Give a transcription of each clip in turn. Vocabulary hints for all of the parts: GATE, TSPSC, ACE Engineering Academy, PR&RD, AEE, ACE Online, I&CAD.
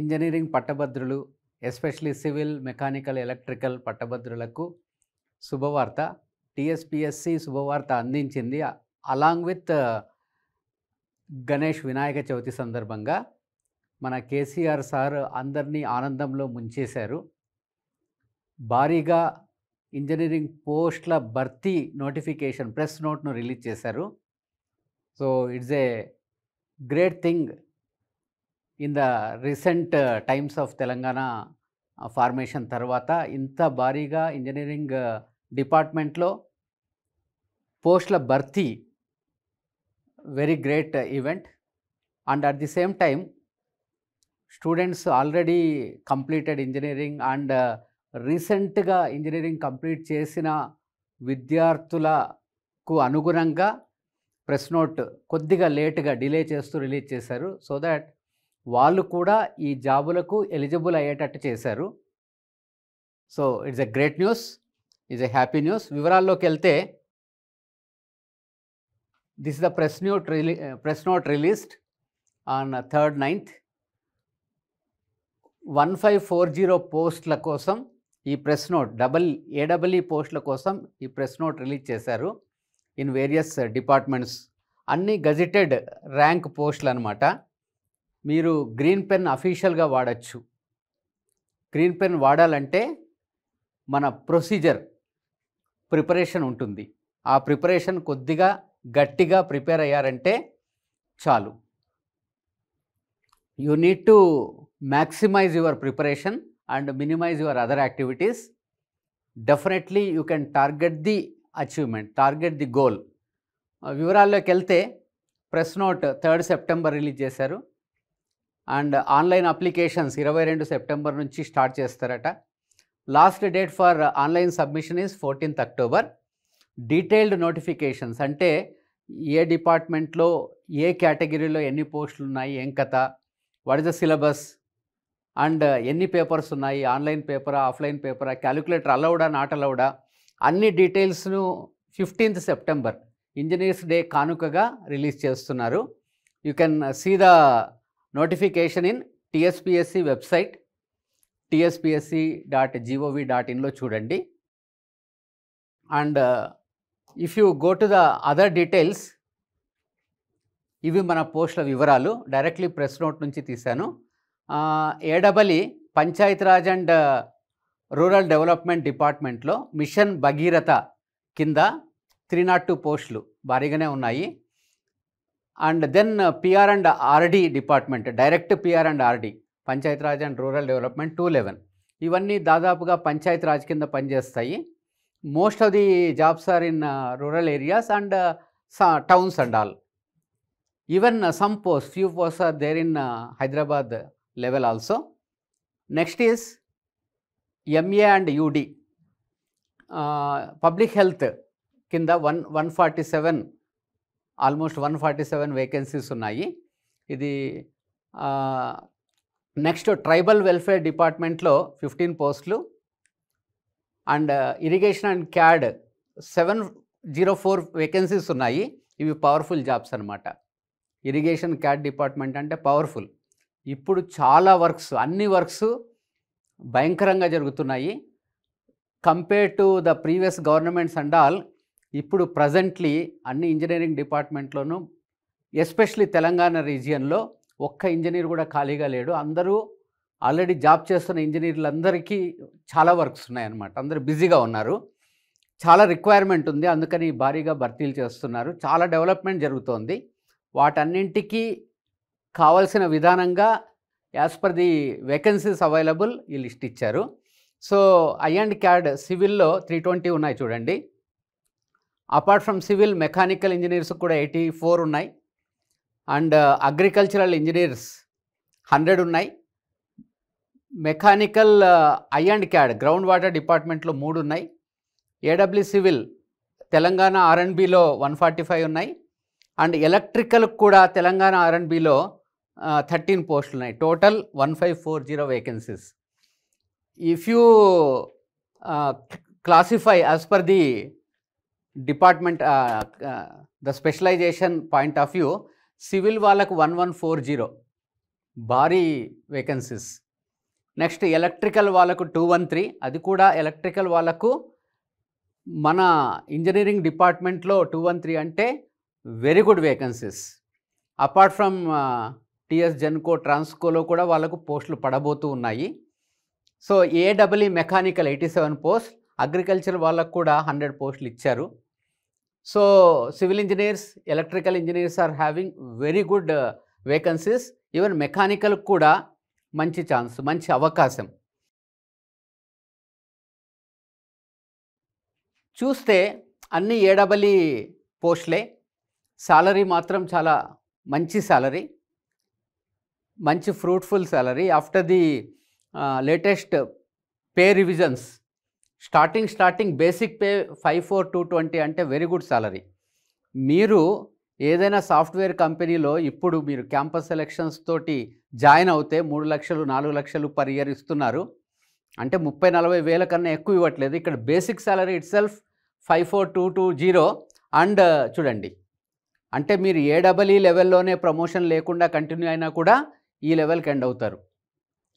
Engineering పట్టభద్రులు, especially civil, mechanical, electrical పట్టభద్రులకు శుభవార్త. టీఎస్పిఎస్సి శుభవార్త అందించింది. అలాంగ్ విత్ గణేష్ వినాయక చవితి సందర్భంగా మన కేసీఆర్ సార్ అందరినీ ఆనందంలో ముంచేశారు. భారీగా ఇంజనీరింగ్ పోస్టుల భర్తీ నోటిఫికేషన్ ప్రెస్ నోట్ను రిలీజ్ చేశారు. So it's a great thing in the recent times of Telangana formation తర్వాత ఇంత భారీగా ఇంజనీరింగ్ డిపార్ట్మెంట్లో పోస్టుల భర్తీ very great event. And at the same time students already completed engineering and రీసెంట్గా ఇంజనీరింగ్ కంప్లీట్ చేసిన విద్యార్థులకు అనుగుణంగా ప్రెస్ నోట్ కొద్దిగా లేట్గా డిలే చేస్తూ రిలీజ్ చేశారు. సో దట్ వాళ్ళు కూడా ఈ జాబులకు ఎలిజిబుల్ అయ్యేటట్టు చేశారు. So it's a great news, it's a happy news. వివరాల్లోకి వెళ్తే this is the press note released on 3rd 9th. 1540 పోస్టుల కోసం ఈ ప్రెస్ నోట్ AEE పోస్టుల కోసం ఈ ప్రెస్ నోట్ రిలీజ్ చేశారు. ఇన్ వేరియస్ డిపార్ట్మెంట్స్ అన్ని గజిటెడ్ ర్యాంక్ పోస్టులు అనమాట. మీరు గ్రీన్ పెన్ అఫీషియల్గా వాడచ్చు. గ్రీన్ పెన్ వాడాలంటే మన ప్రొసీజర్ ప్రిపరేషన్ ఉంటుంది. ఆ ప్రిపరేషన్ కొద్దిగా గట్టిగా ప్రిపేర్ అయ్యారంటే చాలు. You need to maximize your preparation and minimize your other activities. Definitely you can target the achievement, target the goal. వివరాల్లోకి వెళ్తే press note 3rd September release చేశారు. అండ్ ఆన్లైన్ అప్లికేషన్స్ 22 సెప్టెంబర్ నుంచి start చేస్తారట. Last date for online submission is 14th October. Detailed notifications అంటే ఏ డిపార్ట్మెంట్లో ఏ కేటగిరీలో ఎన్ని పోస్టులు ఉన్నాయి, ఏం కథ, what is the syllabus and ఎన్ని పేపర్స్ ఉన్నాయి, ఆన్లైన్ పేపరా ఆఫ్లైన్ పేపరా, క్యాలిక్యులేటర్ అలౌడా నాట్ అలౌడా, అన్ని డీటెయిల్స్ను 15th September ఇంజనీర్స్ డే కానుకగా రిలీజ్ చేస్తున్నారు. You can see the notification in TSPSC website, tspsc.gov.inలో చూడండి. And if you go to the other details, ఇవి మన పోస్టుల వివరాలు డైరెక్ట్లీ ప్రెస్ నోట్ నుంచి తీశాను. AEE Panchayat Raj and rural development డిపార్ట్మెంట్లో మిషన్ భగీరథ కింద 302 పోస్టులు భారీగానే ఉన్నాయి. And then PR&RD department, direct PR&RD Panchayat Raj and rural development 211. ఇవన్నీ దాదాపుగా పంచాయతీరాజ్ కింద పనిచేస్తాయి. Most of the jobs are in rural areas and towns and all. Even some posts, few posts are there in Hyderabad level also. Next is MA and UD. Public health kinda 147, almost 147 vacancies unnayi. Idi next tribal welfare department lo 15 postlu and irrigation and CAD 704 vacancies unnayi. Ivi powerful jobs anamata. Irrigation CAD department అంటే powerful. ఇప్పుడు చాలా works, అన్ని works భయంకరంగా జరుగుతున్నాయి compare to the previous governments and all. ఇప్పుడు presently అన్ని engineering డిపార్ట్మెంట్లోనూ especially Telangana రీజియన్లో ఒక్క ఇంజనీర్ కూడా ఖాళీగా లేడు. అందరూ ఆల్రెడీ జాబ్ చేస్తున్న ఇంజనీర్లందరికీ చాలా వర్క్స్ ఉన్నాయన్నమాట. అందరూ బిజీగా ఉన్నారు, చాలా రిక్వైర్మెంట్ ఉంది, అందుకని భారీగా భర్తీలు చేస్తున్నారు. చాలా డెవలప్మెంట్ జరుగుతోంది. వాటన్నింటికి కావాల్సిన విధానంగా as per the vacancies available ఈ లిస్ట్ ఇచ్చారు. సో I&CAD సివిల్లో 320 ఉన్నాయి చూడండి. Apart from civil, mechanical engineers కూడా 84 ఉన్నాయి. అండ్ అగ్రికల్చరల్ ఇంజనీర్స్ 100 ఉన్నాయి. మెకానికల్ I&CAD గ్రౌండ్ వాటర్ డిపార్ట్మెంట్లో 3 ఉన్నాయి. AEE సివిల్ తెలంగాణ R&Bలో 145 ఉన్నాయి. అండ్ ఎలక్ట్రికల్ కూడా తెలంగాణ R&Bలో 13 పోస్టులు ఉన్నాయి. Total 1540 vacancies. If you classify as per the department, the specialization point of view, civil వాళ్ళకు 1140, భారీ వేకెన్సీస్. నెక్స్ట్ ఎలక్ట్రికల్ వాళ్ళకు 213, అది కూడా ఎలక్ట్రికల్ వాళ్ళకు మన ఇంజనీరింగ్ డిపార్ట్మెంట్లో 213 అంటే very good vacancies. Apart from TS Genco ట్రాన్స్కోలో కూడా వాళ్ళకు పోస్టులు పడబోతూ ఉన్నాయి. సో ఏడబ్ల్యూ మెకానికల్ 87 పోస్ట్, అగ్రికల్చర్ వాళ్ళకు కూడా 100 పోస్టులు ఇచ్చారు. So civil engineers, electrical engineers are having very good vacancies. Even mechanical కూడా మంచి ఛాన్స్, మంచి అవకాశం. చూస్తే అన్ని ఏడబ్ల్యూ పోస్టులే. శాలరీ మాత్రం చాలా మంచి శాలరీ, మంచి fruitful salary. After the latest pay revisions, starting basic pay 54,220 అంటే వెరీ గుడ్ శాలరీ. మీరు ఏదైనా సాఫ్ట్వేర్ కంపెనీలో ఇప్పుడు మీరు క్యాంపస్ సెలక్షన్స్ తోటి జాయిన్ అవుతే 3 లక్షలు 4 లక్షలు పర్ ఇయర్ ఇస్తున్నారు. అంటే 30-40 వేల కన్నా ఎక్కువ ఇవ్వట్లేదు. ఇక్కడ బేసిక్ శాలరీ ఇట్ సెల్ఫ్ 54,220. అండ్ చూడండి, అంటే మీరు ఏడబ్ల్యూ లెవెల్లోనే ప్రమోషన్ లేకుండా కంటిన్యూ అయినా కూడా ఈ లెవెల్కి ఎండ్ అవుతారు.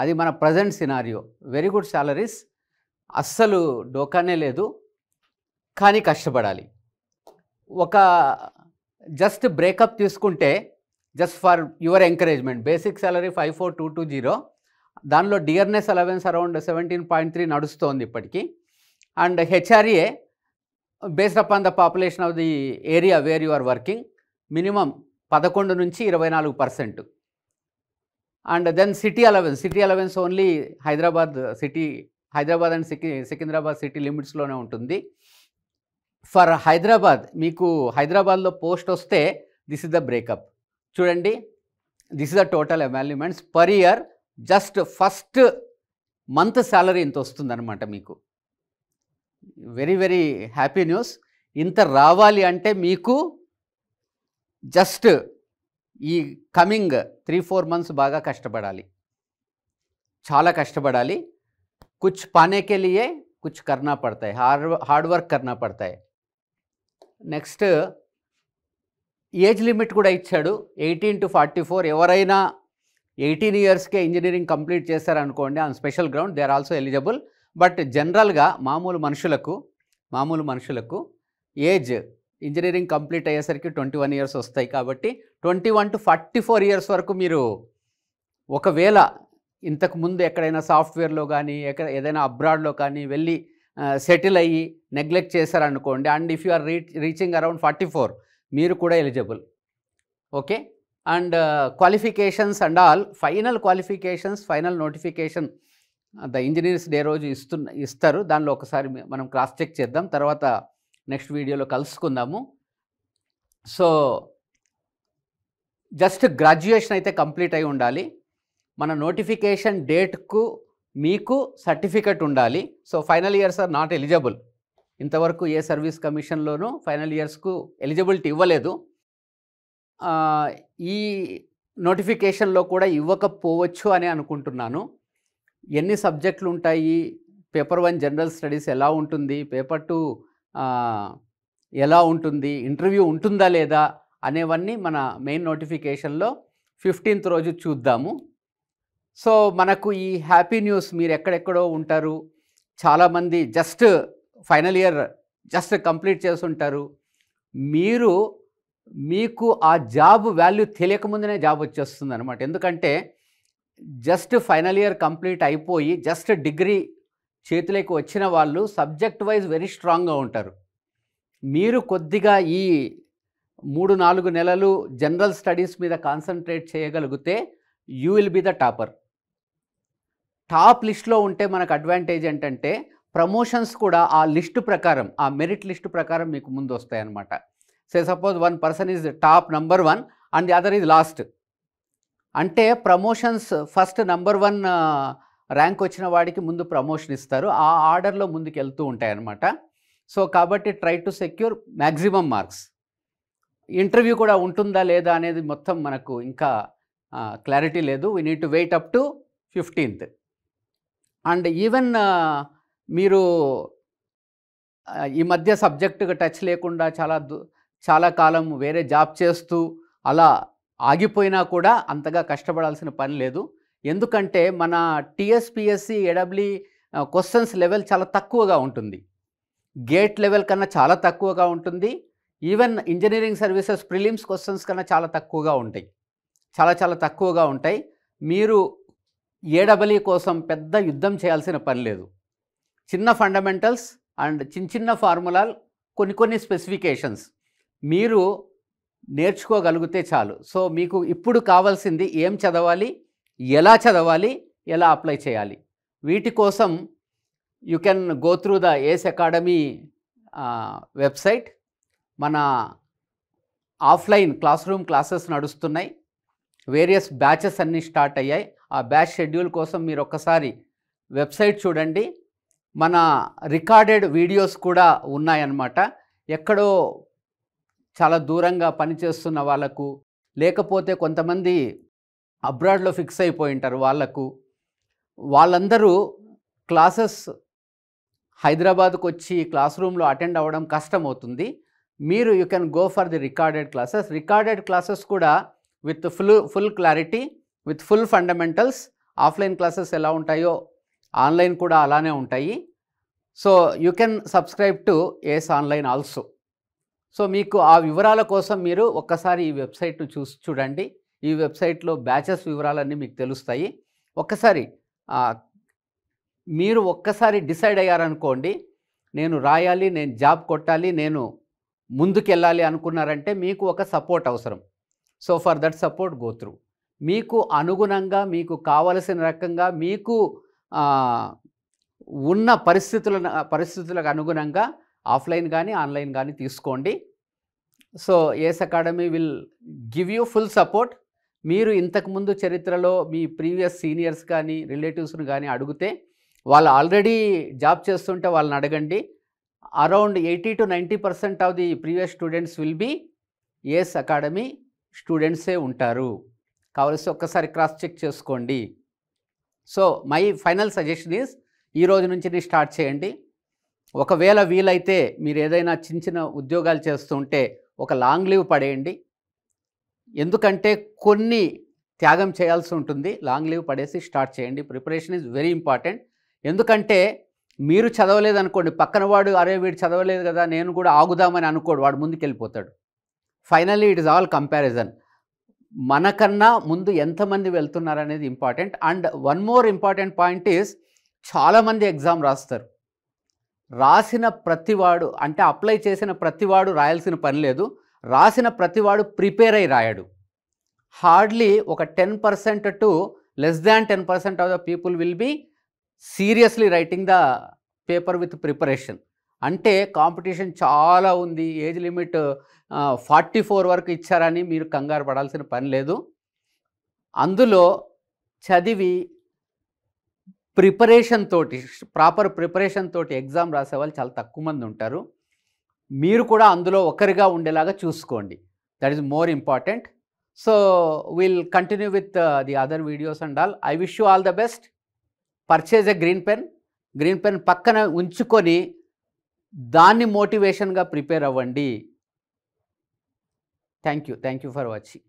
అది మన present scenario. Very good salaries, అస్సలు డోకానే లేదు. కానీ కష్టపడాలి. ఒక జస్ట్ బ్రేకప్ తీసుకుంటే, just for your encouragement, basic salary 54,220, దానిలో డియర్నెస్ అలవెన్స్ అరౌండ్ 17.3 నడుస్తోంది ఇప్పటికీ. And HRA based upon the population of the area where you are working minimum 11 నుంచి 24%. And then city allowance only Hyderabad and Secunderabad city లిమిట్స్లోనే ఉంటుంది. For Hyderabad, మీకు హైదరాబాద్లో post వస్తే this is the breakup. చూడండి, this is the total emoluments per year. Just first month salary ఇంత వస్తుందన్నమాట మీకు. Very very happy news. ఇంత రావాలి అంటే మీకు జస్ట్ ఈ కమింగ్ 3-4 మంత్స్ బాగా కష్టపడాలి, చాలా కష్టపడాలి. कुछ पाने के लिए कुछ करना पड़ता है, हार्ड वर्क करना पड़ता है. నెక్స్ట్ ఏజ్ లిమిట్ కూడా ఇచ్చాడు 18 to 44. ఎవరైనా 18 yearsకే ఇంజనీరింగ్ కంప్లీట్ చేశారనుకోండి on special ground, they are also eligible. But జనరల్గా మామూలు మనుషులకు ఏజ్ ఇంజనీరింగ్ కంప్లీట్ అయ్యేసరికి 21 years వస్తాయి. కాబట్టి 21 to 44 years వరకు మీరు, ఒకవేళ ఇంతకుముందు ఎక్కడైనా సాఫ్ట్వేర్లో కానీ ఏదైనా అబ్రాడ్లో కానీ వెళ్ళి సెటిల్ అయ్యి నెగ్లెక్ట్ చేశారనుకోండి, and if you are reaching around 44, మీరు కూడా eligible. Okay. And qualifications and all, final qualifications, final notification the engineers day రోజు ఇస్తారు. దానిలో ఒకసారి మనం క్రాస్ చెక్ చేద్దాం, తర్వాత నెక్స్ట్ వీడియోలో కలుసుకుందాము. సో జస్ట్ గ్రాడ్యుయేషన్ అయితే కంప్లీట్ అయి ఉండాలి. మన నోటిఫికేషన్ డేట్కు మీకు సర్టిఫికెట్ ఉండాలి. So final years are not eligible. ఇంతవరకు ఏ సర్వీస్ కమిషన్లోనూ ఫైనల్ ఇయర్స్కు ఎలిజిబిలిటీ ఇవ్వలేదు. ఈ నోటిఫికేషన్లో కూడా ఇవ్వకపోవచ్చు అని అనుకుంటున్నాను. ఎన్ని సబ్జెక్టులు ఉంటాయి, పేపర్ 1 జనరల్ స్టడీస్ ఎలా ఉంటుంది, పేపర్ 2 ఎలా ఉంటుంది, ఇంటర్వ్యూ ఉంటుందా లేదా అనేవన్నీ మన మెయిన్ నోటిఫికేషన్లో 15th రోజు చూద్దాము. సో మనకు ఈ హ్యాపీ న్యూస్, మీరు ఎక్కడెక్కడో ఉంటారు, చాలామంది just final year just complete చేస్తుంటారు. మీరు, మీకు ఆ జాబ్ వాల్యూ తెలియకముందునే జాబ్ వచ్చేస్తుంది అనమాట. ఎందుకంటే జస్ట్ ఫైనల్ ఇయర్ కంప్లీట్ అయిపోయి జస్ట్ డిగ్రీ చేతిలోకి వచ్చిన వాళ్ళు సబ్జెక్ట్ వైజ్ వెరీ స్ట్రాంగ్గా ఉంటారు. మీరు కొద్దిగా ఈ 3-4 నెలలు జనరల్ స్టడీస్ మీద కాన్సన్ట్రేట్ చేయగలిగితే you will be the topper. Top లిస్ట్లో ఉంటే మనకు అడ్వాంటేజ్ ఏంటంటే ప్రమోషన్స్ కూడా ఆ లిస్టు ప్రకారం, ఆ మెరిట్ లిస్టు ప్రకారం మీకు ముందు వస్తాయన్నమాట. So suppose 1 person is top number 1 and the other is last. అంటే ప్రమోషన్స్ ఫస్ట్ number 1 ర్యాంక్ వచ్చిన వాడికి ముందు ప్రమోషన్ ఇస్తారు. ఆ ఆర్డర్లో ముందుకు వెళ్తూ ఉంటాయన్నమాట. సో కాబట్టి try to secure maximum marks. Interview కూడా ఉంటుందా లేదా అనేది మొత్తం మనకు ఇంకా క్లారిటీ లేదు. We need to wait up to 15th. And even మీరు ఈ మధ్య సబ్జెక్టుగా టచ్ లేకుండా చాలా కాలం వేరే జాబ్ చేస్తూ అలా ఆగిపోయినా కూడా అంతగా కష్టపడాల్సిన పని లేదు. ఎందుకంటే మన టీఎస్పిఎస్సి ఏడబ్ల్యూ క్వశ్చన్స్ లెవెల్ చాలా తక్కువగా ఉంటుంది, గేట్ లెవెల్ కన్నా చాలా తక్కువగా ఉంటుంది, even engineering services prelims questions కన్నా చాలా తక్కువగా ఉంటాయి, చాలా తక్కువగా ఉంటాయి. మీరు ఏడబ్ల్యూ కోసం పెద్ద యుద్ధం చేయాల్సిన పని లేదు. చిన్న ఫండమెంటల్స్ అండ్ చిన్న ఫార్ములాలు, కొన్ని స్పెసిఫికేషన్స్ మీరు నేర్చుకోగలిగితే చాలు. సో మీకు ఇప్పుడు కావాల్సింది ఏం చదవాలి, ఎలా చదవాలి, ఎలా అప్లై చేయాలి, వీటి కోసం you can go through the ACE academy website. మన ఆఫ్లైన్ క్లాస్ రూమ్ క్లాసెస్ నడుస్తున్నాయి, వేరియస్ బ్యాచెస్ అన్నీ స్టార్ట్ అయ్యాయి. ఆ బ్యాచ్ షెడ్యూల్ కోసం మీరు ఒక్కసారి వెబ్సైట్ చూడండి. మన రికార్డెడ్ వీడియోస్ కూడా ఉన్నాయన్నమాట. ఎక్కడో చాలా దూరంగా పనిచేస్తున్న వాళ్ళకు, లేకపోతే కొంతమంది అబ్రాడ్లో ఫిక్స్ అయిపోయి ఉంటారు వాళ్ళకు, వాళ్ళందరూ క్లాసెస్ హైదరాబాద్కు వచ్చి క్లాస్ రూమ్లో అటెండ్ అవ్వడం కష్టమవుతుంది. మీరు you can go for the recorded classes. Recorded classes కూడా with full clarity, with full fundamentals. Offline classes ఎలా ఉంటాయో ఆన్లైన్ కూడా అలానే ఉంటాయి. So you can subscribe to ACE online also. So మీకు ఆ వివరాల కోసం మీరు ఒక్కసారి ఈ వెబ్సైట్ను చూడండి. ఈ వెబ్సైట్లో బ్యాచెస్ వివరాలన్నీ మీకు తెలుస్తాయి. ఒక్కసారి మీరు డిసైడ్ అయ్యారనుకోండి, నేను రాయాలి, నేను జాబ్ కొట్టాలి, నేను ముందుకెళ్ళాలి అనుకున్నారంటే మీకు ఒక సపోర్ట్ అవసరం. So for that support go through. మీకు అనుగుణంగా, మీకు కావలసిన రకంగా, మీకు ఉన్న పరిస్థితులకు అనుగుణంగా ఆఫ్లైన్ కానీ ఆన్లైన్ కానీ తీసుకోండి. So ACE academy will give you full support. మీరు ఇంతకుముందు చరిత్రలో మీ ప్రీవియస్ సీనియర్స్ కానీ రిలేటివ్స్ని కానీ అడిగితే, వాళ్ళు ఆల్రెడీ జాబ్ చేస్తుంటే వాళ్ళని అడగండి. Around 80 to 90% of the previous students will be ACE academy స్టూడెంట్సే ఉంటారు. కావలసి ఒక్కసారి క్రాస్ చెక్ చేసుకోండి. So my final suggestion is, ఈ రోజు నుంచి స్టార్ట్ చేయండి. ఒకవేళ వీలైతే మీరు ఏదైనా చిన్న ఉద్యోగాలు చేస్తుంటే ఒక లాంగ్ లీవ్ పడేయండి. ఎందుకంటే కొన్ని త్యాగం చేయాల్సి ఉంటుంది. లాంగ్ లీవ్ పడేసి స్టార్ట్ చేయండి. Preparation is very important. ఎందుకంటే మీరు చదవలేదనుకోండి, పక్కన వాడు అరే వీడు చదవలేదు కదా నేను కూడా ఆగుదామని అనుకోడు, వాడు ముందుకెళ్ళిపోతాడు. Finally it is all comparison. మనకన్నా ముందు ఎంతమంది వెళ్తున్నారు అనేది important. And one more important point is, చాలామంది ఎగ్జామ్ రాస్తారు. రాసిన ప్రతివాడు, అంటే అప్లై చేసిన ప్రతివాడు రాయాల్సిన పని లేదు. రాసిన ప్రతివాడు ప్రిపేర్ అయి రాయడు. హార్డ్లీ ఒక 10% to less than 10% of the people will be seriously writing the paper with preparation. అంటే కాంపిటీషన్ చాలా ఉంది. ఏజ్ లిమిట్ 44 వరకు ఇచ్చారని మీరు కంగారు పడాల్సిన పని లేదు. అందులో చదివి ప్రిపరేషన్ తోటి, ప్రాపర్ ప్రిపరేషన్ తోటి ఎగ్జామ్ రాసేవాళ్ళు చాలా తక్కువ మంది ఉంటారు. మీరు కూడా అందులో ఒకరిగా ఉండేలాగా చూసుకోండి. That is more important. So will continue with the other videos and all. I wish you all the best. Purchase a green pen. Green pen పక్కన ఉంచుకొని దాన్ని మోటివేషన్గా ప్రిపేర్ అవ్వండి. Thank you for watching.